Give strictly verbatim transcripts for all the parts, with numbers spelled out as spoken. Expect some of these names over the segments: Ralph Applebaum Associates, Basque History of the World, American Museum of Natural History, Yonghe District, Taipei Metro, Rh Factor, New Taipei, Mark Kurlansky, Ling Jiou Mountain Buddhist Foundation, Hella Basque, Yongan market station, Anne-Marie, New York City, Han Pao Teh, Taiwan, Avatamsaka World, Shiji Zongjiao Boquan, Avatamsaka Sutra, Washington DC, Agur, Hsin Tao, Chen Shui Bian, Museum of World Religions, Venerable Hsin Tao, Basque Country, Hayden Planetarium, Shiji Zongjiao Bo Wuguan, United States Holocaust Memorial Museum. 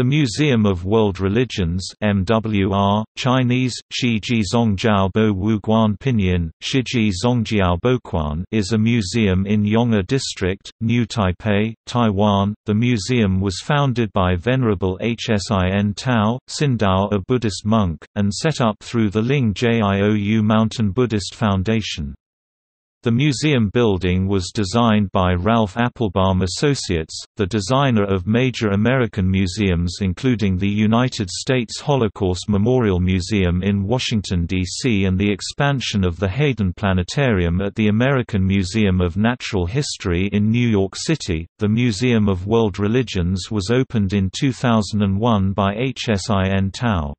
The Museum of World Religions (M W R), Chinese: Shiji Zongjiao Bo Wuguan, Pinyin: Shiji Zongjiao Boquan, is a museum in Yonghe District, New Taipei, Taiwan. The museum was founded by Venerable Hsin Tao, Hsin Tao, a Buddhist monk, and set up through the Ling Jiou Mountain Buddhist Foundation. The museum building was designed by Ralph Applebaum Associates, the designer of major American museums including the United States Holocaust Memorial Museum in Washington, D C and the expansion of the Hayden Planetarium at the American Museum of Natural History in New York City. The Museum of World Religions was opened in two thousand one by Hsin Tao.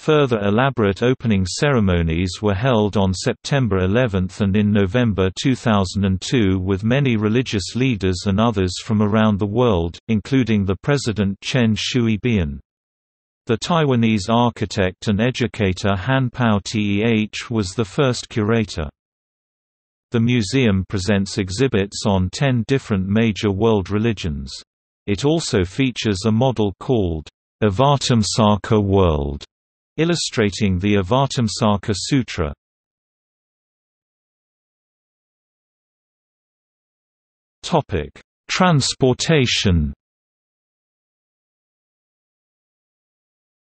Further elaborate opening ceremonies were held on September eleventh and in November two thousand two with many religious leaders and others from around the world, including the President Chen Shui Bian. The Taiwanese architect and educator Han Pao Teh was the first curator. The museum presents exhibits on ten different major world religions. It also features a model called Avatamsaka World, illustrating the Avatamsaka Sutra. Topic: Transportation.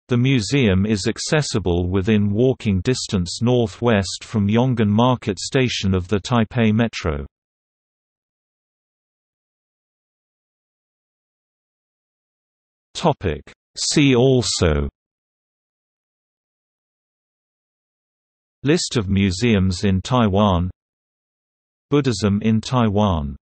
The museum is accessible within walking distance northwest from Yongan Market Station of the Taipei Metro. Topic: See also. List of museums in Taiwan. Buddhism in Taiwan.